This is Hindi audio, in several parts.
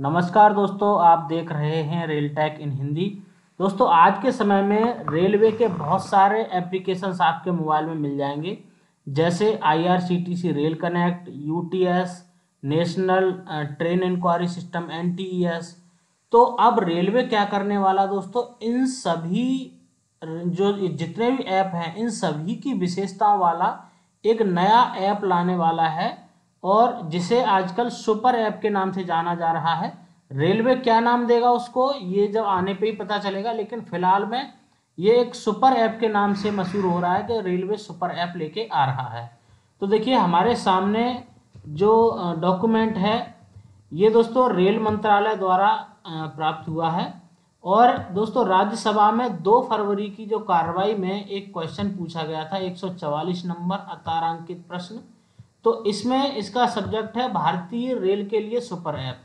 नमस्कार दोस्तों, आप देख रहे हैं रेलटेक इन हिंदी। दोस्तों, आज के समय में रेलवे के बहुत सारे एप्लीकेशंस आपके मोबाइल में मिल जाएंगे, जैसे IRCTC rail connect, UTS, national train inquiry system, NTES. तो अब रेलवे क्या करने वाला दोस्तों, इन सभी जितने भी ऐप हैं इन सभी की विशेषताओं वाला एक नया ऐप लाने वाला है, और जिसे आजकल सुपर ऐप के नाम से जाना जा रहा है। रेलवे क्या नाम देगा उसको ये जब आने पे ही पता चलेगा, लेकिन फिलहाल में ये एक सुपर ऐप के नाम से मशहूर हो रहा है कि रेलवे सुपर ऐप लेके आ रहा है। तो देखिए हमारे सामने जो डॉक्यूमेंट है ये दोस्तों रेल मंत्रालय द्वारा प्राप्त हुआ है, और दोस्तों राज्यसभा में 2 फरवरी की जो कार्रवाई में एक क्वेश्चन पूछा गया था, 144 नंबर अतारांकित प्रश्न। तो इसमें इसका सब्जेक्ट है भारतीय रेल के लिए सुपर ऐप।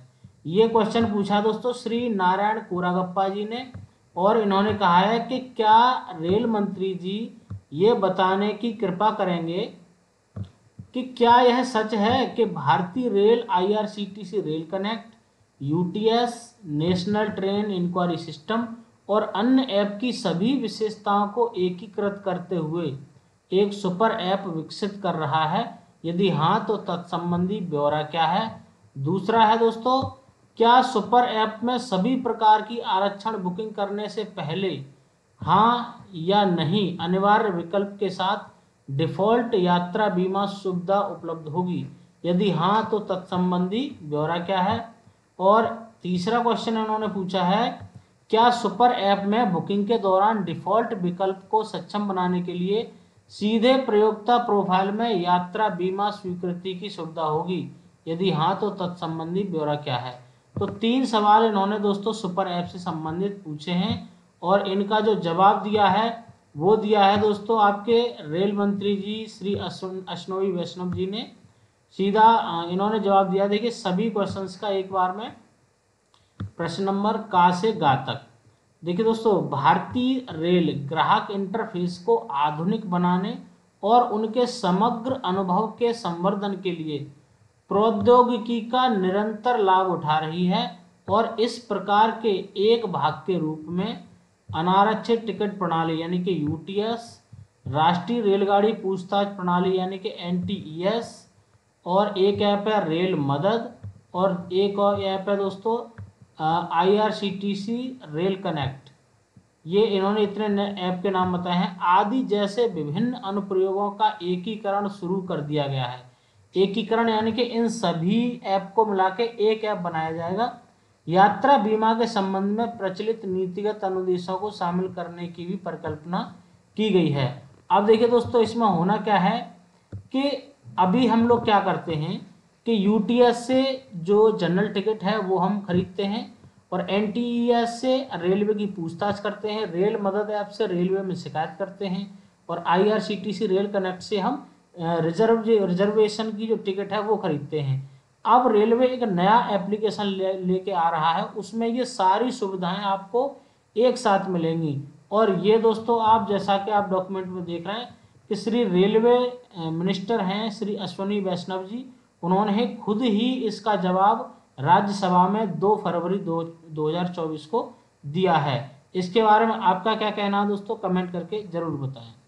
ये क्वेश्चन पूछा दोस्तों श्री नारायण कोरागप्पा जी ने, और इन्होंने कहा है कि क्या रेल मंत्री जी ये बताने की कृपा करेंगे कि क्या यह सच है कि भारतीय rail IRCTC rail connect, UTS, national train inquiry system और अन्य ऐप की सभी विशेषताओं को एकीकृत करते हुए एक सुपर ऐप विकसित कर रहा है, यदि हाँ तो तत्संबंधी ब्यौरा क्या है। दूसरा है दोस्तों, क्या सुपर ऐप में सभी प्रकार की आरक्षण बुकिंग करने से पहले हाँ या नहीं अनिवार्य विकल्प के साथ डिफ़ॉल्ट यात्रा बीमा सुविधा उपलब्ध होगी, यदि हाँ तो तत्संबंधी ब्यौरा क्या है। और तीसरा क्वेश्चन उन्होंने पूछा है, क्या सुपर ऐप में बुकिंग के दौरान डिफ़ॉल्ट विकल्प को सक्षम बनाने के लिए सीधे प्रयोक्ता प्रोफाइल में यात्रा बीमा स्वीकृति की सुविधा होगी, यदि हाँ तो तत्संबंधी ब्यौरा क्या है। तो 3 सवाल इन्होंने दोस्तों सुपर ऐप से संबंधित पूछे हैं, और इनका जो जवाब दिया है वो दिया है दोस्तों आपके रेल मंत्री जी श्री अश्विनी वैष्णव जी ने। सीधा इन्होंने जवाब दिया, देखिए सभी क्वेश्चंस का एक बार में। प्रश्न नंबर का से गा तक, देखिए दोस्तों, भारतीय रेल ग्राहक इंटरफेस को आधुनिक बनाने और उनके समग्र अनुभव के संवर्धन के लिए प्रौद्योगिकी का निरंतर लाभ उठा रही है, और इस प्रकार के एक भाग के रूप में अनारक्षित टिकट प्रणाली यानी कि यूटीएस, राष्ट्रीय रेलगाड़ी पूछताछ प्रणाली यानी कि एनटीईएस, और एक ऐप है रेल मदद, और एक और ऐप है दोस्तों आईआरसीटीसी रेल कनेक्ट। ये इन्होंने इतने ऐप के नाम बताए हैं। आदि जैसे विभिन्न अनुप्रयोगों का एकीकरण शुरू कर दिया गया है। एकीकरण यानी कि इन सभी ऐप को मिला के एक ऐप बनाया जाएगा। यात्रा बीमा के संबंध में प्रचलित नीतिगत अनुदेशों को शामिल करने की भी परिकल्पना की गई है। अब देखिए दोस्तों, इसमें होना क्या है कि अभी हम लोग क्या करते हैं कि यूटीएस से जो जनरल टिकट है वो हम खरीदते हैं, और एनटीईएस से रेलवे की पूछताछ करते हैं, रेल मदद ऐप से रेलवे में शिकायत करते हैं, और आईआरसीटीसी रेल कनेक्ट से हम रिजर्वेशन की जो टिकट है वो खरीदते हैं। अब रेलवे एक नया एप्लीकेशन लेके आ रहा है, उसमें ये सारी सुविधाएं आपको एक साथ मिलेंगी। और ये दोस्तों आप जैसा कि आप डॉक्यूमेंट में देख रहे हैं कि श्री रेलवे मिनिस्टर हैं श्री अश्विनी वैष्णव जी, उन्होंने खुद ही इसका जवाब राज्यसभा में 2 फरवरी 2024 को दिया है। इसके बारे में आपका क्या कहना है दोस्तों, कमेंट करके ज़रूर बताएं।